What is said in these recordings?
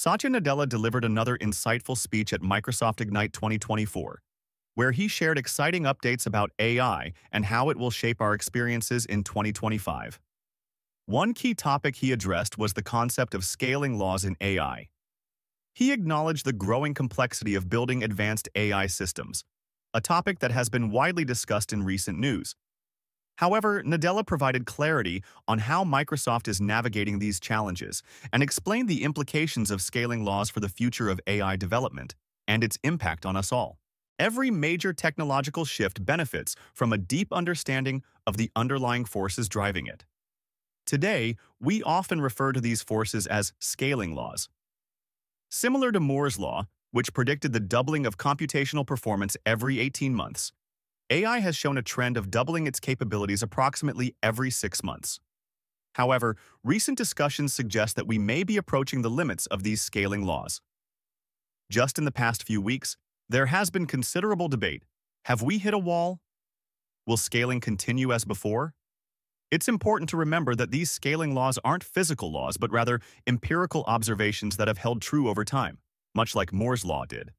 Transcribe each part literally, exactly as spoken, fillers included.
Satya Nadella delivered another insightful speech at Microsoft Ignite twenty twenty-four, where he shared exciting updates about A I and how it will shape our experiences in twenty twenty-five. One key topic he addressed was the concept of scaling laws in A I. He acknowledged the growing complexity of building advanced A I systems, a topic that has been widely discussed in recent news. However, Nadella provided clarity on how Microsoft is navigating these challenges and explained the implications of scaling laws for the future of A I development and its impact on us all. Every major technological shift benefits from a deep understanding of the underlying forces driving it. Today, we often refer to these forces as scaling laws. Similar to Moore's Law, which predicted the doubling of computational performance every eighteen months, A I has shown a trend of doubling its capabilities approximately every six months. However, recent discussions suggest that we may be approaching the limits of these scaling laws. Just in the past few weeks, there has been considerable debate. Have we hit a wall? Will scaling continue as before? It's important to remember that these scaling laws aren't physical laws, but rather empirical observations that have held true over time, much like Moore's Law did.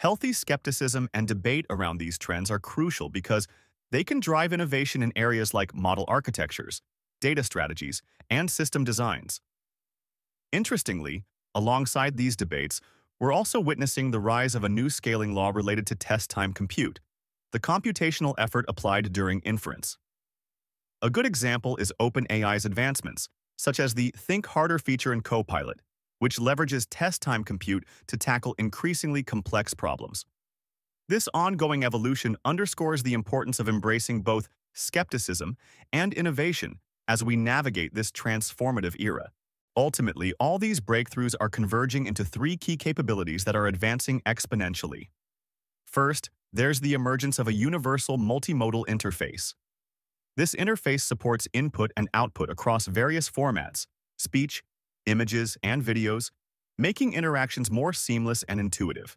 Healthy skepticism and debate around these trends are crucial because they can drive innovation in areas like model architectures, data strategies, and system designs. Interestingly, alongside these debates, we're also witnessing the rise of a new scaling law related to test time compute, the computational effort applied during inference. A good example is OpenAI's advancements, such as the Think Harder feature in Copilot, which leverages test time compute to tackle increasingly complex problems. This ongoing evolution underscores the importance of embracing both skepticism and innovation as we navigate this transformative era. Ultimately, all these breakthroughs are converging into three key capabilities that are advancing exponentially. First, there's the emergence of a universal multimodal interface. This interface supports input and output across various formats, speech, images, and videos, making interactions more seamless and intuitive.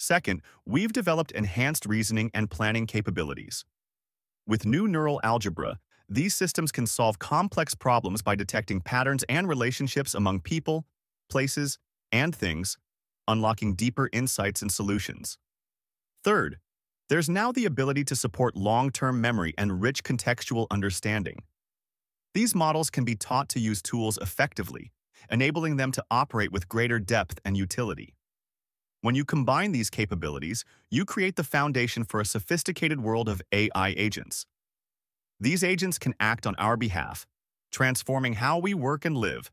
Second, we've developed enhanced reasoning and planning capabilities. With new neural algebra, these systems can solve complex problems by detecting patterns and relationships among people, places, and things, unlocking deeper insights and solutions. Third, there's now the ability to support long-term memory and rich contextual understanding. These models can be taught to use tools effectively, enabling them to operate with greater depth and utility. When you combine these capabilities, you create the foundation for a sophisticated world of A I agents. These agents can act on our behalf, transforming how we work and live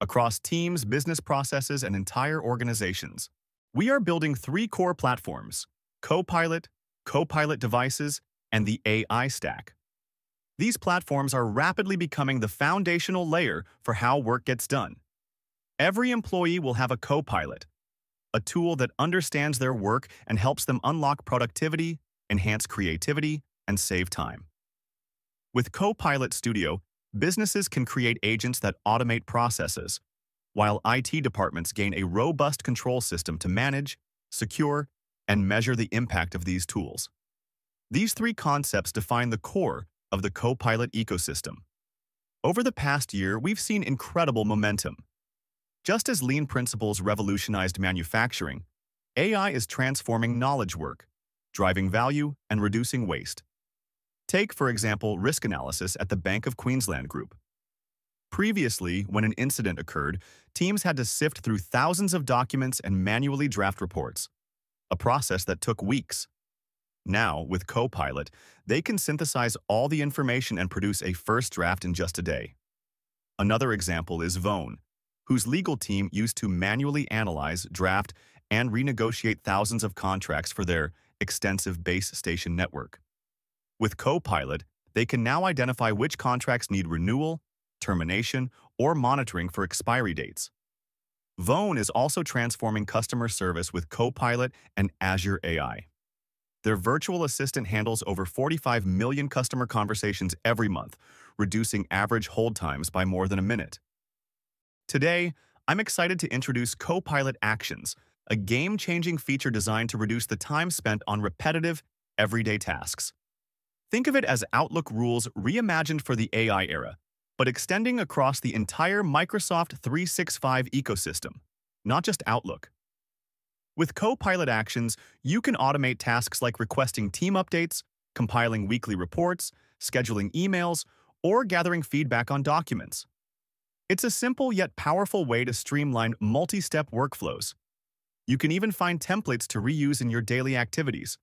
across teams, business processes, and entire organizations. We are building three core platforms: Copilot, Copilot Devices, and the A I Stack. These platforms are rapidly becoming the foundational layer for how work gets done. Every employee will have a Copilot, a tool that understands their work and helps them unlock productivity, enhance creativity, and save time. With Copilot Studio, businesses can create agents that automate processes, while I T departments gain a robust control system to manage, secure, and measure the impact of these tools. These three concepts define the core of the Copilot ecosystem. Over the past year, we've seen incredible momentum. Just as lean principles revolutionized manufacturing, A I is transforming knowledge work, driving value, and reducing waste. Take, for example, risk analysis at the Bank of Queensland Group. Previously, when an incident occurred, teams had to sift through thousands of documents and manually draft reports, a process that took weeks. Now, with Copilot, they can synthesize all the information and produce a first draft in just a day. Another example is Vone, whose legal team used to manually analyze, draft, and renegotiate thousands of contracts for their extensive base station network. With Copilot, they can now identify which contracts need renewal, termination, or monitoring for expiry dates. Vone is also transforming customer service with Copilot and Azure A I. Their virtual assistant handles over forty-five million customer conversations every month, reducing average hold times by more than a minute. Today, I'm excited to introduce Copilot Actions, a game-changing feature designed to reduce the time spent on repetitive, everyday tasks. Think of it as Outlook rules reimagined for the A I era, but extending across the entire Microsoft three sixty-five ecosystem, not just Outlook. With Copilot Actions, you can automate tasks like requesting team updates, compiling weekly reports, scheduling emails, or gathering feedback on documents. It's a simple yet powerful way to streamline multi-step workflows. You can even find templates to reuse in your daily activities.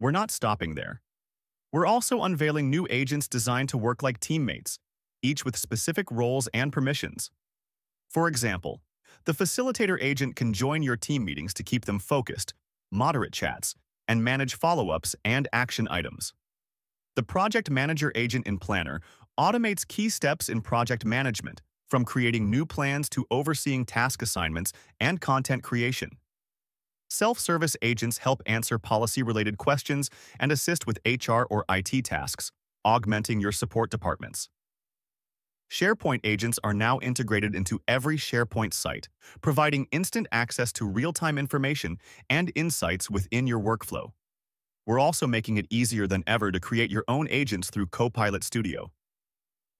We're not stopping there. We're also unveiling new agents designed to work like teammates, each with specific roles and permissions. For example, the facilitator agent can join your team meetings to keep them focused, moderate chats, and manage follow-ups and action items. The project manager agent in Planner automates key steps in project management, from creating new plans to overseeing task assignments and content creation. Self-service agents help answer policy-related questions and assist with H R or I T tasks, augmenting your support departments. SharePoint agents are now integrated into every SharePoint site, providing instant access to real-time information and insights within your workflow. We're also making it easier than ever to create your own agents through Copilot Studio.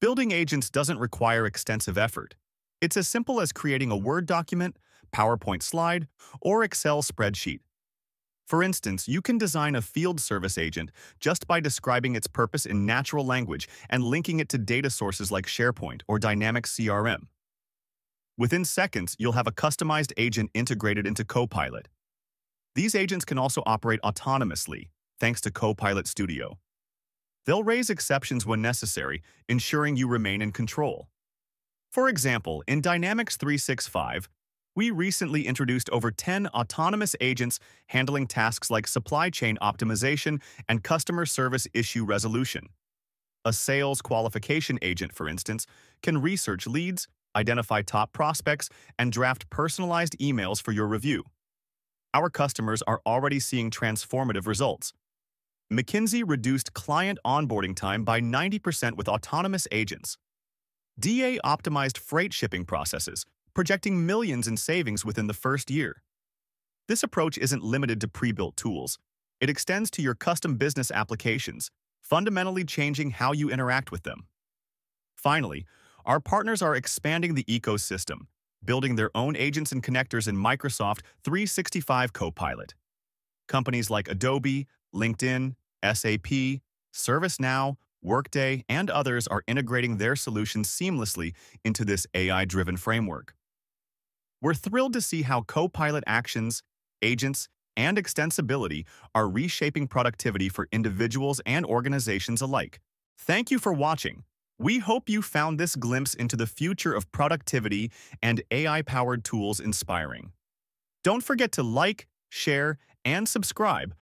Building agents doesn't require extensive effort. It's as simple as creating a Word document, PowerPoint slide, or Excel spreadsheet. For instance, you can design a field service agent just by describing its purpose in natural language and linking it to data sources like SharePoint or Dynamics C R M. Within seconds, you'll have a customized agent integrated into Copilot. These agents can also operate autonomously, thanks to Copilot Studio. They'll raise exceptions when necessary, ensuring you remain in control. For example, in Dynamics three sixty-five, we recently introduced over ten autonomous agents handling tasks like supply chain optimization and customer service issue resolution. A sales qualification agent, for instance, can research leads, identify top prospects, and draft personalized emails for your review. Our customers are already seeing transformative results. McKinsey reduced client onboarding time by ninety percent with autonomous agents. D A optimized freight shipping processes, projecting millions in savings within the first year. This approach isn't limited to pre-built tools. It extends to your custom business applications, fundamentally changing how you interact with them. Finally, our partners are expanding the ecosystem, building their own agents and connectors in Microsoft three sixty-five Copilot. Companies like Adobe, LinkedIn, S A P, ServiceNow, Workday, and others are integrating their solutions seamlessly into this A I-driven framework. We're thrilled to see how Copilot Actions, agents, and extensibility are reshaping productivity for individuals and organizations alike. Thank you for watching. We hope you found this glimpse into the future of productivity and A I-powered tools inspiring. Don't forget to like, share, and subscribe